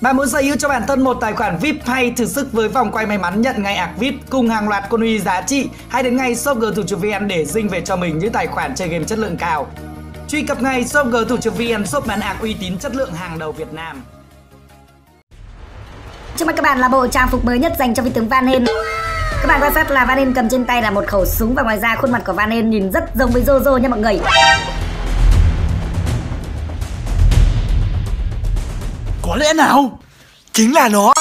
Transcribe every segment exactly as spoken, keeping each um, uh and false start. Bạn muốn sở hữu cho bản thân một tài khoản vi ai pi hay thử sức với vòng quay may mắn nhận ngay ạc vi ai pi cùng hàng loạt con huy giá trị? Hãy đến ngay shop gothu chấm vn để dinh về cho mình những tài khoản chơi game chất lượng cao. Truy cập ngay shop gothu chấm vn, shop bán ạc uy tín chất lượng hàng đầu Việt Nam. Trước mắt các bạn là bộ trang phục mới nhất dành cho vị tướng Valhein. Các bạn quan sát là Vanin cầm trên tay là một khẩu súng và ngoài ra khuôn mặt của Vanin nhìn rất giống với Jojo nha mọi người. Có lẽ nào chính là nó.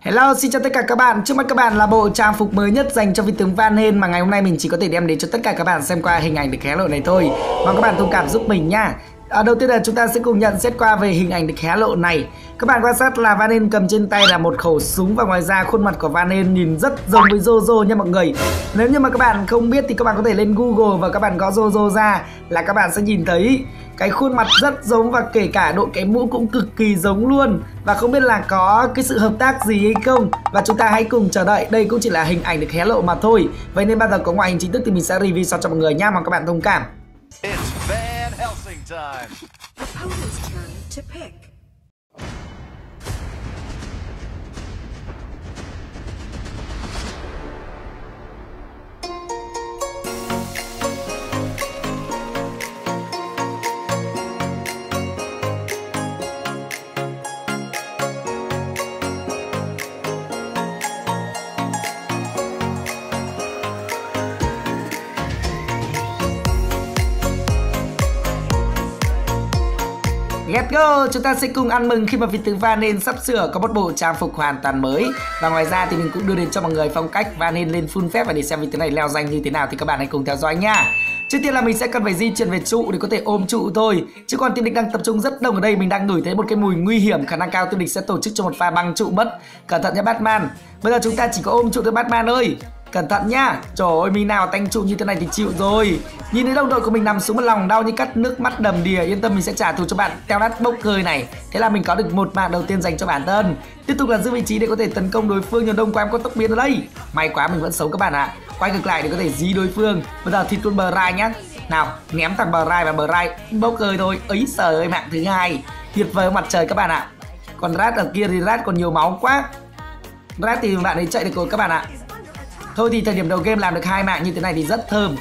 Hello, xin chào tất cả các bạn. Trước mắt các bạn là bộ trang phục mới nhất dành cho vị tướng Valhein mà ngày hôm nay mình chỉ có thể đem đến cho tất cả các bạn xem qua hình ảnh được hé lộ này thôi. Mong các bạn thông cảm giúp mình nha. À, đầu tiên là chúng ta sẽ cùng nhận xét qua về hình ảnh được hé lộ này. Các bạn quan sát là Vanin cầm trên tay là một khẩu súng và ngoài ra khuôn mặt của Vanin nhìn rất giống với Jojo nha mọi người. Nếu như mà các bạn không biết thì các bạn có thể lên Google và các bạn gõ Jojo ra là các bạn sẽ nhìn thấy cái khuôn mặt rất giống và kể cả đội cái mũ cũng cực kỳ giống luôn. Và không biết là có cái sự hợp tác gì hay không. Và chúng ta hãy cùng chờ đợi. Đây cũng chỉ là hình ảnh được hé lộ mà thôi. Vậy nên bao giờ có ngoại hình chính thức thì mình sẽ review sau cho mọi người nha, mong các bạn thông cảm. Time. Opponent's turn to pick. Let's go! Chúng ta sẽ cùng ăn mừng khi mà vị tướng Vanin sắp sửa có một bộ trang phục hoàn toàn mới. Và ngoài ra thì mình cũng đưa đến cho mọi người phong cách Vanin lên full phép, và để xem vị tướng này leo danh như thế nào thì các bạn hãy cùng theo dõi nha. Trước tiên là mình sẽ cần phải di chuyển về trụ để có thể ôm trụ thôi. Chứ còn team địch đang tập trung rất đông ở đây, mình đang ngửi thấy một cái mùi nguy hiểm, khả năng cao team địch sẽ tổ chức cho một pha băng trụ mất. Cẩn thận nha Batman. Bây giờ chúng ta chỉ có ôm trụ thôi Batman ơi. Cẩn thận nhá. Trời ơi, mình nào tanh trụ như thế này thì chịu rồi. Nhìn thấy đồng đội của mình nằm xuống một lòng đau như cắt, nước mắt đầm đìa. Yên tâm, mình sẽ trả thù cho bạn teo nát bốc cười này. Thế là mình có được một mạng đầu tiên dành cho bản thân. Tiếp tục là giữ vị trí để có thể tấn công đối phương. Nhờ đông qua em có tốc biến ở đây. May quá mình vẫn sống các bạn ạ. à. Quay ngược lại để có thể dí đối phương. Bây giờ thịt luôn Barrage nhá. Nào, ném thằng Barrage và Barrage bốc cười thôi. Ấy trời ơi, mạng thứ hai. Tuyệt vời mặt trời các bạn ạ. à. Còn Radd ở kia thì Radd còn nhiều máu quá. Radd thì bạn ấy chạy được rồi các bạn ạ. à. Thôi thì thời điểm đầu game làm được hai mạng như thế này thì rất thơm.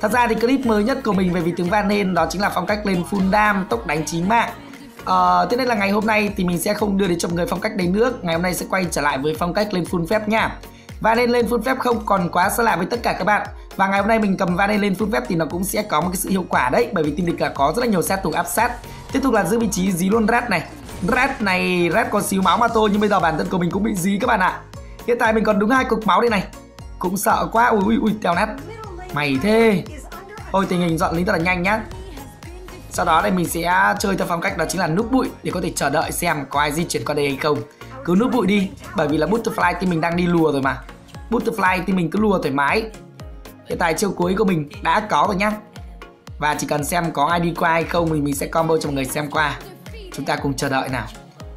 Thật ra thì clip mới nhất của mình về vị tướng Valhein đó chính là phong cách lên full dam, tốc đánh chín mạng. Ờ, thế nên là ngày hôm nay thì mình sẽ không đưa đến cho mọi người phong cách đấy nữa. Ngày hôm nay sẽ quay trở lại với phong cách lên full phép nha. Valhein lên full phép không còn quá xa lạ với tất cả các bạn. Và ngày hôm nay mình cầm Valhein lên full phép thì nó cũng sẽ có một cái sự hiệu quả đấy. Bởi vì team địch là có rất là nhiều sát thủ áp sát. Tiếp tục là giữ vị trí dí luôn Radd này. Radd này, Radd có xíu máu mà thôi nhưng bây giờ bản thân của mình cũng bị dí các bạn ạ. Hiện tại mình còn đúng hai cục máu đây này. Cũng sợ quá, ui ui ui, tèo nát. Mày thế. Thôi tình hình dọn lính rất là nhanh nhá. Sau đó đây mình sẽ chơi theo phong cách đó chính là núp bụi để có thể chờ đợi xem có ai di chuyển qua đây hay không. Cứ núp bụi đi, bởi vì là Butterfly thì mình đang đi lùa rồi mà. Butterfly thì mình cứ lùa thoải mái. Hiện tại chiêu cuối của mình đã có rồi nhá. Và chỉ cần xem có ai đi qua hay không thì mình sẽ combo cho mọi người xem qua. Chúng ta cùng chờ đợi nào.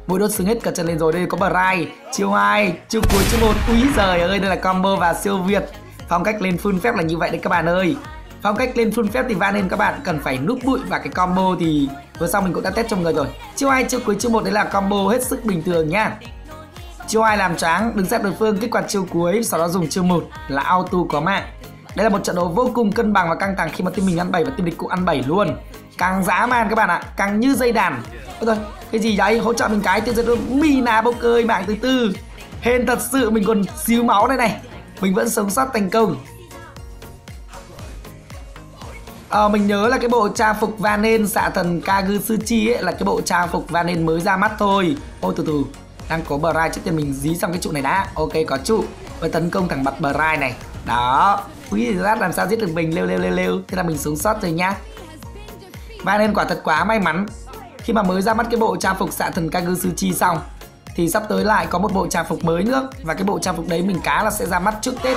Mũi đốt xứng hết cả chân lên rồi, đây có Bride. Chiêu hai, chiêu cuối, chiêu một. Úi giời ơi, đây là combo và siêu việt. Phong cách lên full phép là như vậy đấy các bạn ơi. Phong cách lên full phép thì Valhein các bạn cần phải núp bụi, và cái combo thì vừa sau mình cũng đã test trong người rồi. Chiêu hai, chiêu cuối, chiêu một đấy là combo hết sức bình thường nhá. Chiêu hai làm choáng, đứng sát đối phương, kích hoạt chiêu cuối, sau đó dùng chiêu một là auto có mạng. Đây là một trận đấu vô cùng cân bằng và căng thẳng khi mà team mình ăn bảy và team địch cũng ăn bảy luôn. Càng dã man các bạn ạ, càng như dây đàn. Ôi thôi, cái gì đấy, hỗ trợ mình cái tiêu diệt luôn. Bina bốc ơi, mạng thứ tư. Hên thật sự, mình còn xíu máu đây này. Mình vẫn sống sót thành công. à, Mình nhớ là cái bộ trang phục Valhein xạ thần Kagutsuchi ấy là cái bộ trang phục Valhein mới ra mắt thôi. Ô từ từ, đang có Barrage, trước tiên mình dí xong cái trụ này đã. Ok, có trụ. Với tấn công thẳng bật Barrage này. Đó, quý rát làm sao giết được mình, lêu lêu lêu lêu. Thế là mình sống sót rồi nhá. Valhein quả thật quá may mắn khi mà mới ra mắt cái bộ trang phục xạ thần Kagutsuchi xong, thì sắp tới lại có một bộ trang phục mới nữa. Và cái bộ trang phục đấy mình cá là sẽ ra mắt trước Tết.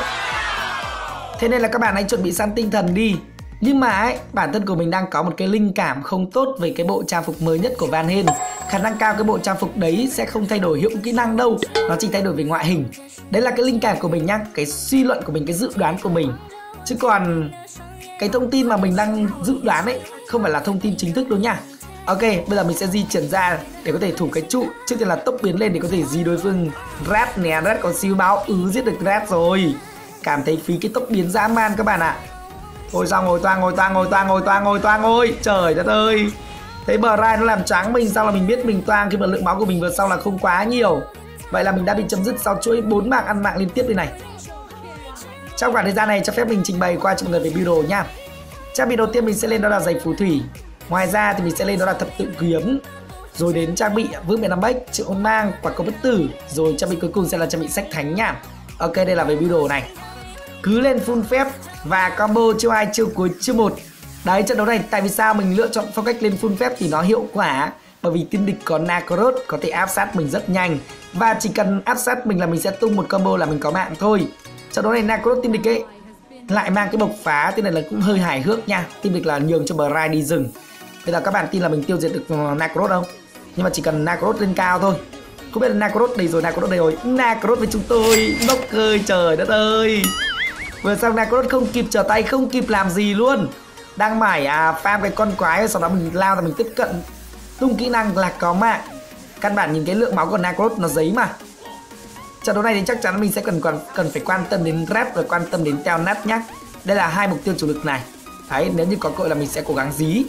Thế nên là các bạn hãy chuẩn bị săn tinh thần đi. Nhưng mà ấy, bản thân của mình đang có một cái linh cảm không tốt về cái bộ trang phục mới nhất của Valhein. Khả năng cao cái bộ trang phục đấy sẽ không thay đổi hiệu kỹ năng đâu, nó chỉ thay đổi về ngoại hình. Đấy là cái linh cảm của mình nhá, cái suy luận của mình, cái dự đoán của mình. Chứ còn cái thông tin mà mình đang dự đoán ấy không phải là thông tin chính thức đâu nha. Ok, bây giờ mình sẽ di chuyển ra để có thể thủ cái trụ. Trước tiên là tốc biến lên để có thể di đối phương. Radd nè, Radd có siêu báo, ứ giết được Radd rồi. Cảm thấy phí cái tốc biến dã man các bạn ạ. Ôi sao ngồi toang, ngồi toang, ngồi toang, ngồi toang, ngồi toang, ngồi. Trời đất ơi. Thấy Bride nó làm trắng mình, sao là mình biết mình toang khi mà lượng máu của mình vượt sau là không quá nhiều. Vậy là mình đã bị chấm dứt sau chuỗi bốn mạng ăn mạng liên tiếp đây này. Trong khoảng thời gian này cho phép mình trình bày qua cho mọi người về build đồ nha. Trang bị đầu tiên mình sẽ lên đó là giày phù thủy. Ngoài ra thì mình sẽ lên đó là thập tự kiếm. Rồi đến trang bị vương miện năm bách, triệu hôn mang, quả cầu bất tử. Rồi trang bị cuối cùng sẽ là trang bị sách thánh nha. Ok, đây là về build đồ này. Cứ lên full phép và combo chiêu hai, chiêu cuối, chiêu một. Đấy, trận đấu này tại vì sao mình lựa chọn phong cách lên full phép thì nó hiệu quả. Bởi vì tiên địch có Nakroth có thể áp sát mình rất nhanh. Và chỉ cần áp sát mình là mình sẽ tung một combo là mình có mạng thôi. Trận đấu này Nakroth tiên địch ấy lại mang cái bộc phá, tên này là cũng hơi hài hước nha. Tiên địch là nhường cho Bride đi rừng. Bây giờ các bạn tin là mình tiêu diệt được Nakroth không? Nhưng mà chỉ cần Nakroth lên cao thôi. Không biết là Nakroth đây rồi, Nakroth đây rồi. Nakroth với chúng tôi, Booker, trời đất ơi. Vừa xong Nakroth không kịp trở tay, không kịp làm gì luôn. Đang mải à, farm cái con quái, sau đó mình lao ra mình tiếp cận. Tung kỹ năng là có mạng. Căn bản nhìn cái lượng máu của Nakroth nó giấy mà. Trận đấu này thì chắc chắn mình sẽ cần cần, cần phải quan tâm đến Radd và quan tâm đến teo nát nhá. Đây là hai mục tiêu chủ lực này. Đấy, nếu như có cơ hội là mình sẽ cố gắng dí.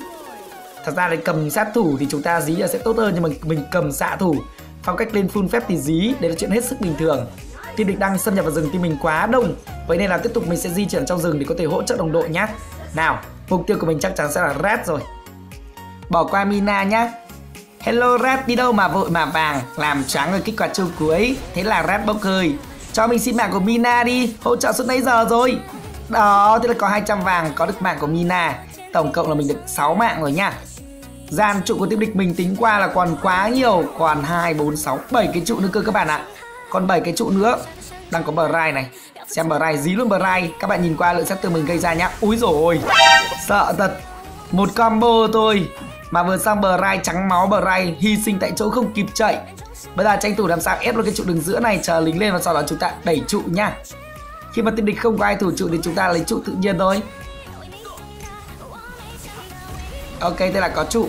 Thật ra thì cầm sát thủ thì chúng ta dí là sẽ tốt hơn, nhưng mà mình cầm xạ thủ. Phong cách lên full phép thì dí, đấy là chuyện hết sức bình thường. Tiên địch đang xâm nhập vào rừng thì mình quá đông. Vậy nên là tiếp tục mình sẽ di chuyển trong rừng để có thể hỗ trợ đồng đội nhá. Nào, mục tiêu của mình chắc chắn sẽ là Radd rồi. Bỏ qua Mina nhá. Hello Radd, đi đâu mà vội mà vàng, làm choáng rồi kích hoạt chiêu cuối. Thế là Radd bốc hơi. Cho mình xin mạng của Mina đi, hỗ trợ suốt nãy giờ rồi. Đó, thế là có hai trăm vàng, có được mạng của Mina. Tổng cộng là mình được sáu mạng rồi nhá. Gian trụ của tiếp địch mình tính qua là còn quá nhiều. Còn hai, bốn, sáu, bảy cái trụ nữa cơ các bạn ạ. Còn bảy cái trụ nữa. Đang có Barrage này. Xem Barrage, dí luôn Barrage. Các bạn nhìn qua lượng sát thương mình gây ra nhá. Úi dồi ôi, sợ thật. Một combo thôi mà vừa sang Barrage trắng máu, Barrage hy sinh tại chỗ không kịp chạy. Bây giờ tranh thủ làm sao ép luôn cái trụ đường giữa này, chờ lính lên và sau đó chúng ta đẩy trụ nhá. Khi mà tiếp địch không có ai thủ trụ thì chúng ta lấy trụ tự nhiên thôi. Ok, thế là có trụ.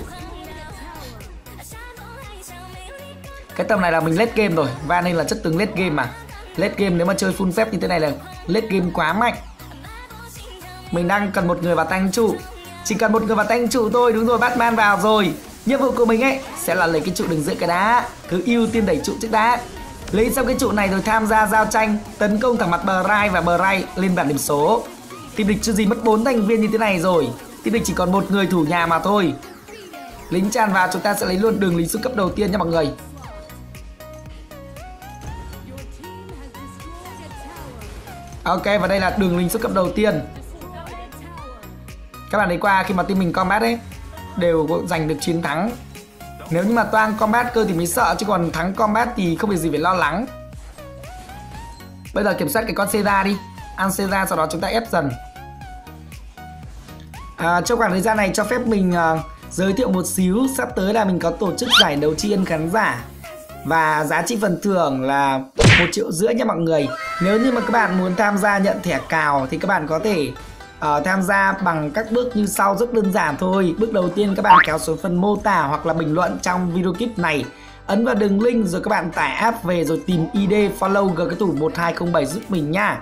Cái tầm này là mình late game rồi. Vanin là chất tướng late game mà. Late game nếu mà chơi full phép như thế này là late game quá mạnh. Mình đang cần một người vào tank trụ. Chỉ cần một người vào tank trụ thôi. Đúng rồi, Batman vào rồi. Nhiệm vụ của mình ấy sẽ là lấy cái trụ đừng giữa cái đá. Cứ ưu tiên đẩy trụ trước đá. Lấy xong cái trụ này rồi tham gia giao tranh, tấn công thẳng mặt Barrage và Barrage lên bản điểm số. Team địch chưa gì mất bốn thành viên như thế này rồi. Team địch chỉ còn một người thủ nhà mà thôi. Lính tràn vào, chúng ta sẽ lấy luôn đường lính xuống cấp đầu tiên nha mọi người. Ok, và đây là đường lính xuất cấp đầu tiên. Các bạn thấy qua khi mà team mình combat ấy đều giành được chiến thắng. Nếu như mà toang combat cơ thì mới sợ, chứ còn thắng combat thì không việc gì phải lo lắng. Bây giờ kiểm soát cái con Seda đi. Ăn Seda sau đó chúng ta ép dần. à, Trong khoảng thời gian này cho phép mình uh, giới thiệu một xíu. Sắp tới là mình có tổ chức giải đấu tri ân khán giả. Và giá trị phần thưởng là một triệu rưỡi nha mọi người. Nếu như mà các bạn muốn tham gia nhận thẻ cào thì các bạn có thể uh, tham gia bằng các bước như sau, rất đơn giản thôi. Bước đầu tiên các bạn kéo xuống phần mô tả hoặc là bình luận trong video clip này. Ấn vào đường link rồi các bạn tải app về rồi tìm i đê follow G K T U một hai không bảy giúp mình nha.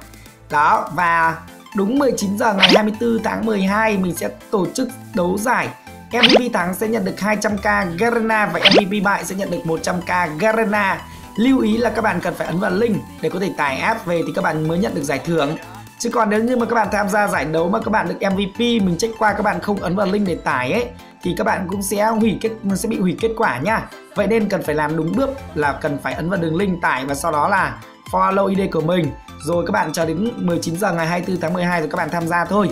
Đó, và đúng mười chín giờ ngày hai mươi tư tháng mười hai mình sẽ tổ chức đấu giải. em vê pê thắng sẽ nhận được hai trăm k Garena và em vê pê bại sẽ nhận được một trăm k Garena. Lưu ý là các bạn cần phải ấn vào link để có thể tải app về thì các bạn mới nhận được giải thưởng. Chứ còn nếu như mà các bạn tham gia giải đấu mà các bạn được em vê pê, mình check qua các bạn không ấn vào link để tải ấy thì các bạn cũng sẽ hủy kết sẽ bị hủy kết quả nha. Vậy nên cần phải làm đúng bước là cần phải ấn vào đường link tải và sau đó là follow i đê của mình. Rồi các bạn chờ đến mười chín giờ ngày hai mươi tư tháng mười hai rồi các bạn tham gia thôi.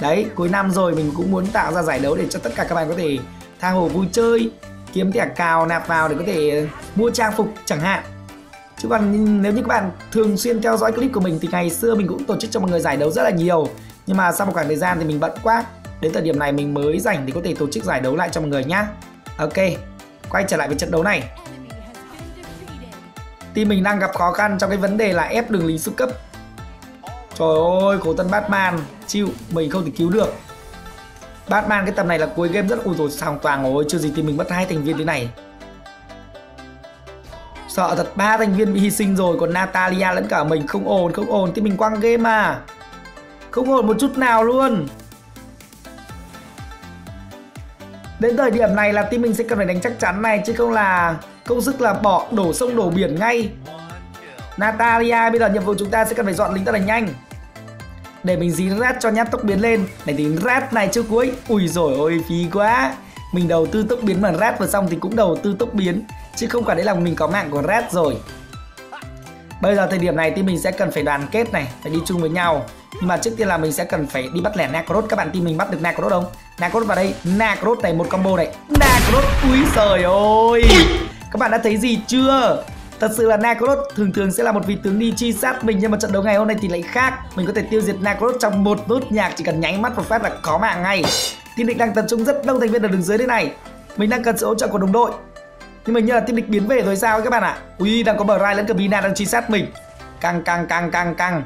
Đấy, cuối năm rồi mình cũng muốn tạo ra giải đấu để cho tất cả các bạn có thể tha hồ vui chơi, kiếm thẻ cào nạp vào để có thể mua trang phục chẳng hạn. Chứ còn nếu như các bạn thường xuyên theo dõi clip của mình thì ngày xưa mình cũng tổ chức cho mọi người giải đấu rất là nhiều. Nhưng mà sau một khoảng thời gian thì mình bận quá Đến thời điểm này mình mới rảnh thì có thể tổ chức giải đấu lại cho mọi người nhá. Ok, quay trở lại với trận đấu này. Team mình đang gặp khó khăn trong cái vấn đề là ép đường lính súp cấp. Trời ơi, cổ tân Batman chịu, mình không thể cứu được. Batman cái tầm này là cuối game rất ui rồi sòng toàn rồi, chưa gì thì mình mất hai thành viên thế này. Sợ thật, ba thành viên bị hy sinh rồi, còn Natalia lẫn cả mình không ổn, không ổn, thì mình quăng game à. Không ổn một chút nào luôn. Đến thời điểm này là team mình sẽ cần phải đánh chắc chắn này, chứ không là công sức là bỏ đổ sông đổ biển ngay. Natalia bây giờ nhiệm vụ chúng ta sẽ cần phải dọn lính ta đánh nhanh. Để mình dí Radd cho nhát tốc biến lên. Để tính Radd này trước cuối. Ui rồi ôi phí quá. Mình đầu tư tốc biến mà Radd vừa xong thì cũng đầu tư tốc biến, chứ không phải đấy là mình có mạng của Radd rồi. Bây giờ thời điểm này thì mình sẽ cần phải đoàn kết này, phải đi chung với nhau. Nhưng mà trước tiên là mình sẽ cần phải đi bắt lẻ Nakroth. Các bạn tin mình bắt được Nakroth không? Nakroth vào đây, Nakroth này, một combo này, Nakroth, úi giời ơi. Các bạn đã thấy gì chưa? Thật sự là Nakroth thường thường sẽ là một vị tướng đi truy sát mình, nhưng mà trận đấu ngày hôm nay thì lại khác. Mình có thể tiêu diệt Nakroth trong một nốt nhạc, chỉ cần nháy mắt một phát là có mạng ngay. Team địch đang tập trung rất đông thành viên ở đường dưới thế này. Mình đang cần sự hỗ trợ của đồng đội. Nhưng mà như là team địch biến về rồi sao ấy các bạn ạ? À? Ui, đang có Barrage lẫn cả Bina đang truy sát mình. Căng căng căng căng căng.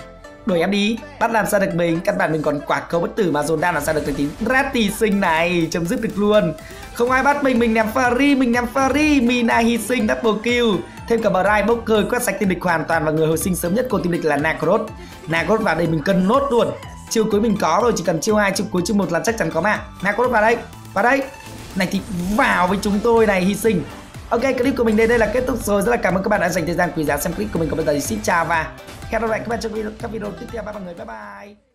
Đuổi em đi, bắt làm sao được mình, căn bản mình còn quả cầu bất tử mà Jordan làm sao được tới tính Ratty sinh này, chấm dứt được luôn. Không ai bắt mình, mình ném Paris, mình ném Paris, Mina hy sinh double kill. Thêm cả Bride, Booker quét sạch team địch hoàn toàn và người hồi sinh sớm nhất của team địch là Nakroth. Nakroth vào đây mình cần nốt luôn. Chiêu cuối mình có rồi, chỉ cần chiêu hai, chiêu cuối chiêu một là chắc chắn có mạng. Nakroth vào đây, vào đây. Này thì vào với chúng tôi này, hy sinh. Ok, clip của mình đến đây là kết thúc rồi. Rất là cảm ơn các bạn đã dành thời gian quý giá xem clip của mình. Còn bây giờ thì xin chào và hẹn gặp lại các bạn trong các video tiếp theo. Bye mọi người, bye bye.